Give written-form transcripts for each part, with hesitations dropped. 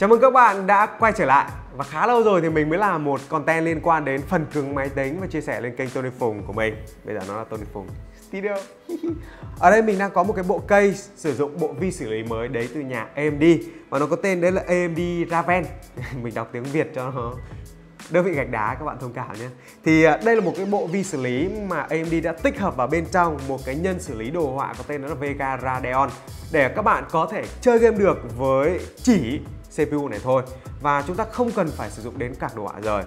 Chào mừng các bạn đã quay trở lại. Và khá lâu rồi thì mình mới làm một content liên quan đến phần cứng máy tính và chia sẻ lên kênh Tony Phùng của mình. Bây giờ nó là Tony Phùng Studio. Ở đây mình đang có một cái bộ case sử dụng bộ vi xử lý mới đến từ nhà AMD, và nó có tên đấy là AMD Raven. Mình đọc tiếng Việt cho nó đơn vị gạch đá, các bạn thông cảm nhé. Thì đây là một cái bộ vi xử lý mà AMD đã tích hợp vào bên trong một cái nhân xử lý đồ họa có tên đó là Vega Radeon, để các bạn có thể chơi game được với chỉ CPU này thôi, và chúng ta không cần phải sử dụng đến card đồ họa rời.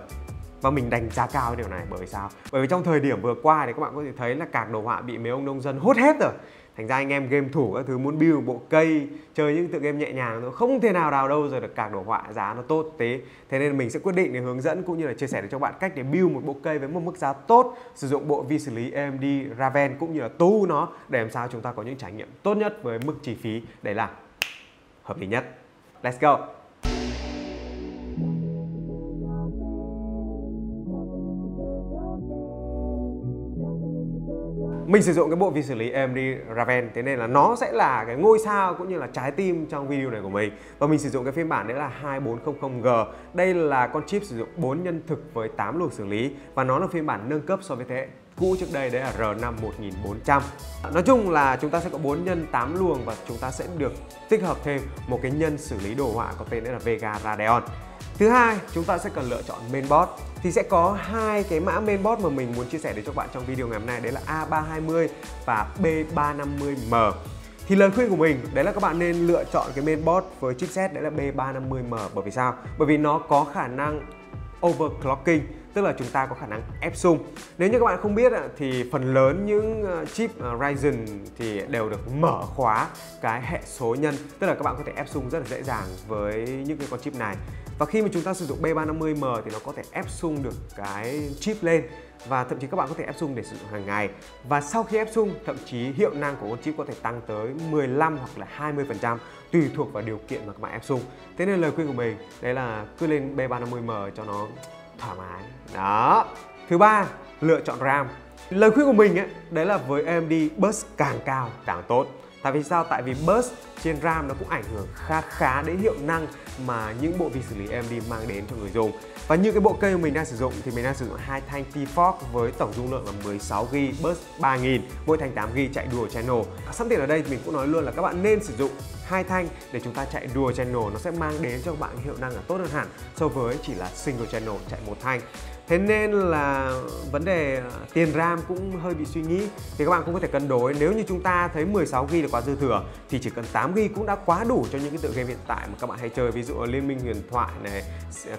Và mình đánh giá cao cái điều này bởi sao? Bởi vì trong thời điểm vừa qua thì các bạn có thể thấy là card đồ họa bị mấy ông nông dân hốt hết rồi. Thành ra anh em game thủ các thứ muốn build bộ cây, chơi những tựa game nhẹ nhàng thôi, không thể nào đào đâu rồi được card đồ họa giá nó tốt thế. Thế nên mình sẽ quyết định để hướng dẫn cũng như là chia sẻ được cho bạn cách để build một bộ cây với một mức giá tốt, sử dụng bộ vi xử lý AMD Raven cũng như là tối ưu nó để làm sao chúng ta có những trải nghiệm tốt nhất với mức chi phí để làm hợp lý nhất. Let's go! Mình sử dụng cái bộ vi xử lý AMD Raven, thế nên là nó sẽ là cái ngôi sao cũng như là trái tim trong video này của mình. Và mình sử dụng cái phiên bản đấy là 2400G. Đây là con chip sử dụng 4 nhân thực với 8 luồng xử lý, và nó là phiên bản nâng cấp so với thế hệ cũ trước đây, đấy là R5 1400. Nói chung là chúng ta sẽ có 4 nhân 8 luồng, và chúng ta sẽ được tích hợp thêm một cái nhân xử lý đồ họa có tên là Vega Radeon. Thứ hai, chúng ta sẽ cần lựa chọn mainboard. Thì sẽ có hai cái mã mainboard mà mình muốn chia sẻ đến cho bạn trong video ngày hôm nay, đấy là A320 và B350M. Thì lời khuyên của mình đấy là các bạn nên lựa chọn cái mainboard với chipset đấy là B350M. Bởi vì sao? Bởi vì nó có khả năng overclocking, tức là chúng ta có khả năng ép sung. Nếu như các bạn không biết thì phần lớn những chip Ryzen thì đều được mở khóa cái hệ số nhân, tức là các bạn có thể ép sung rất là dễ dàng với những cái con chip này. Và khi mà chúng ta sử dụng B350M thì nó có thể ép sung được cái chip lên, và thậm chí các bạn có thể ép sung để sử dụng hàng ngày. Và sau khi ép sung, thậm chí hiệu năng của con chip có thể tăng tới 15 hoặc là 20% tùy thuộc vào điều kiện mà các bạn ép sung. Thế nên lời khuyên của mình đấy là cứ lên B350M cho nó thoải mái. Đó. Thứ ba, lựa chọn RAM. Lời khuyên của mình ấy, đấy là với AMD bus càng cao càng tốt. Tại vì sao? Tại vì bus trên RAM nó cũng ảnh hưởng khá đến hiệu năng mà những bộ vi xử lý AMD mang đến cho người dùng. Và như cái bộ cây mình đang sử dụng thì mình đang sử dụng 2 thanh T-Force với tổng dung lượng là 16GB, bus 3000, mỗi thanh 8GB chạy dual channel. Sẵn tiện ở đây thì mình cũng nói luôn là các bạn nên sử dụng 2 thanh để chúng ta chạy dual channel, nó sẽ mang đến cho các bạn hiệu năng là tốt hơn hẳn so với chỉ là single channel chạy một thanh. Thế nên là vấn đề tiền RAM cũng hơi bị suy nghĩ. Thì các bạn cũng có thể cân đối, nếu như chúng ta thấy 16GB là quá dư thừa thì chỉ cần 8GB cũng đã quá đủ cho những cái tựa game hiện tại mà các bạn hay chơi, ví dụ Liên Minh Huyền Thoại này,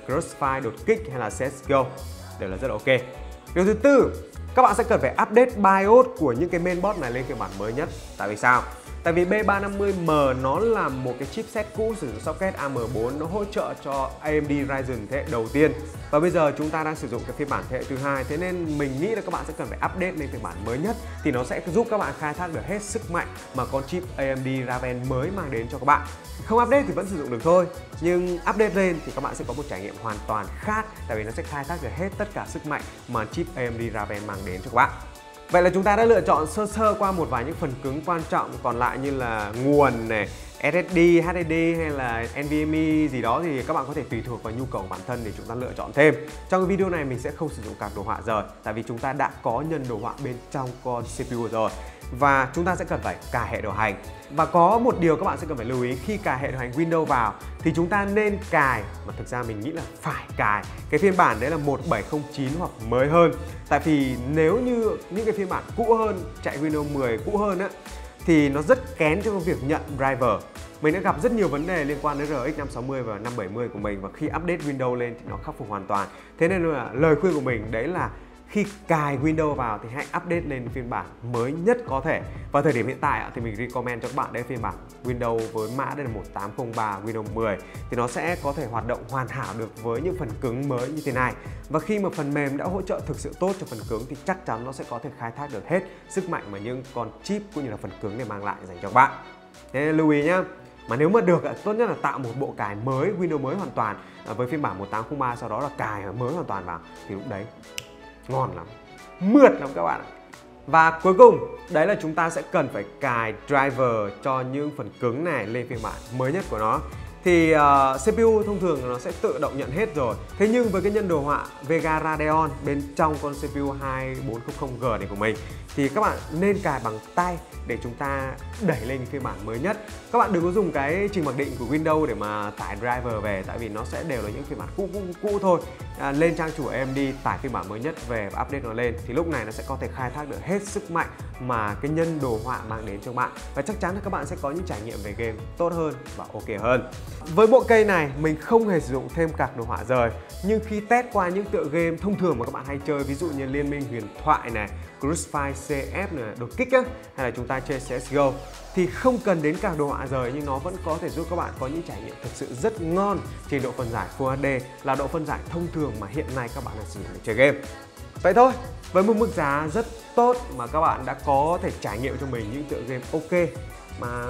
Crossfire, Đột Kích hay là CSGO đều là rất là ok. Điều thứ tư, các bạn sẽ cần phải update BIOS của những cái mainboard này lên phiên bản mới nhất. Tại vì sao? Tại vì B350M nó là một cái chipset cũ sử dụng socket AM4, nó hỗ trợ cho AMD Ryzen thế hệ đầu tiên. Và bây giờ chúng ta đang sử dụng cái phiên bản thế hệ thứ hai, thế nên mình nghĩ là các bạn sẽ cần phải update lên phiên bản mới nhất thì nó sẽ giúp các bạn khai thác được hết sức mạnh mà con chip AMD Raven mới mang đến cho các bạn. Không update thì vẫn sử dụng được thôi, nhưng update lên thì các bạn sẽ có một trải nghiệm hoàn toàn khác, tại vì nó sẽ khai thác được hết tất cả sức mạnh mà chip AMD Raven mang đến cho các bạn. Vậy là chúng ta đã lựa chọn sơ sơ qua một vài những phần cứng quan trọng còn lại như là nguồn này, SSD, HDD hay là NVMe gì đó, thì các bạn có thể tùy thuộc vào nhu cầu của bản thân để chúng ta lựa chọn thêm. Trong cái video này mình sẽ không sử dụng card đồ họa rời, tại vì chúng ta đã có nhân đồ họa bên trong con CPU rồi. Và chúng ta sẽ cần phải cài hệ điều hành. Và có một điều các bạn sẽ cần phải lưu ý khi cài hệ điều hành Windows vào thì chúng ta nên cài, mà thực ra mình nghĩ là phải cài cái phiên bản đấy là 1709 hoặc mới hơn. Tại vì nếu như những cái phiên bản cũ hơn, chạy Windows 10 cũ hơn á, thì nó rất kén trong việc nhận driver. Mình đã gặp rất nhiều vấn đề liên quan đến RX 560 và 570 của mình, và khi update Windows lên thì nó khắc phục hoàn toàn. Thế nên là lời khuyên của mình đấy là khi cài Windows vào thì hãy update lên phiên bản mới nhất có thể. Vào thời điểm hiện tại thì mình recommend cho các bạn đấy phiên bản Windows với mã đây là 1803 Windows 10 thì nó sẽ có thể hoạt động hoàn hảo được với những phần cứng mới như thế này. Và khi mà phần mềm đã hỗ trợ thực sự tốt cho phần cứng thì chắc chắn nó sẽ có thể khai thác được hết sức mạnh mà những con chip cũng như là phần cứng này mang lại dành cho các bạn. Thế nên lưu ý nhá. Mà nếu mà được, tốt nhất là tạo một bộ cài mới, Windows mới hoàn toàn với phiên bản 1803, sau đó là cài mới hoàn toàn vào thì lúc đấy ngon lắm, mượt lắm các bạn ạ. Và cuối cùng, đấy là chúng ta sẽ cần phải cài driver cho những phần cứng này lên phiên bản mới nhất của nó. thì CPU thông thường nó sẽ tự động nhận hết rồi. Thế nhưng với cái nhân đồ họa Vega Radeon bên trong con CPU 2400G này của mình thì các bạn nên cài bằng tay để chúng ta đẩy lên phiên bản mới nhất. Các bạn đừng có dùng cái trình mặc định của Windows để mà tải driver về, tại vì nó sẽ đều là những phiên bản cũ thôi. Lên trang chủ AMD tải phiên bản mới nhất về và update nó lên thì lúc này nó sẽ có thể khai thác được hết sức mạnh mà cái nhân đồ họa mang đến cho bạn, và chắc chắn là các bạn sẽ có những trải nghiệm về game tốt hơn và ok hơn. Với bộ cây này mình không hề sử dụng thêm card đồ họa rời, nhưng khi test qua những tựa game thông thường mà các bạn hay chơi, ví dụ như Liên minh huyền thoại này, Crossfire, CF này, Đột kích ấy, hay là chúng ta chơi CSGO thì không cần đến card đồ họa rời nhưng nó vẫn có thể giúp các bạn có những trải nghiệm thực sự rất ngon trên độ phân giải Full HD, là độ phân giải thông thường mà hiện nay các bạn đang sử dụng để chơi game. Vậy thôi, với một mức giá rất tốt mà các bạn đã có thể trải nghiệm cho mình những tựa game ok mà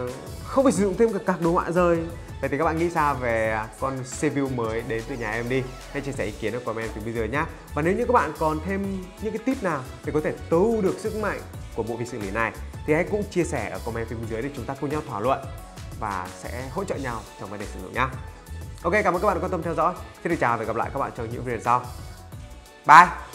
không phải sử dụng thêm cả card đồ họa rời. Vậy thì các bạn nghĩ sao về con CPU mới đến từ nhà AMD? Hãy chia sẻ ý kiến ở comment từ bây giờ nhé. Và nếu như các bạn còn thêm những cái tip nào để có thể tối ưu được sức mạnh của bộ vi xử lý này thì hãy cũng chia sẻ ở comment phía bên dưới để chúng ta cùng nhau thảo luận và sẽ hỗ trợ nhau trong vấn đề sử dụng nhé. Ok, cảm ơn các bạn đã quan tâm theo dõi. Xin được chào và hẹn gặp lại các bạn trong những video sau. Bye!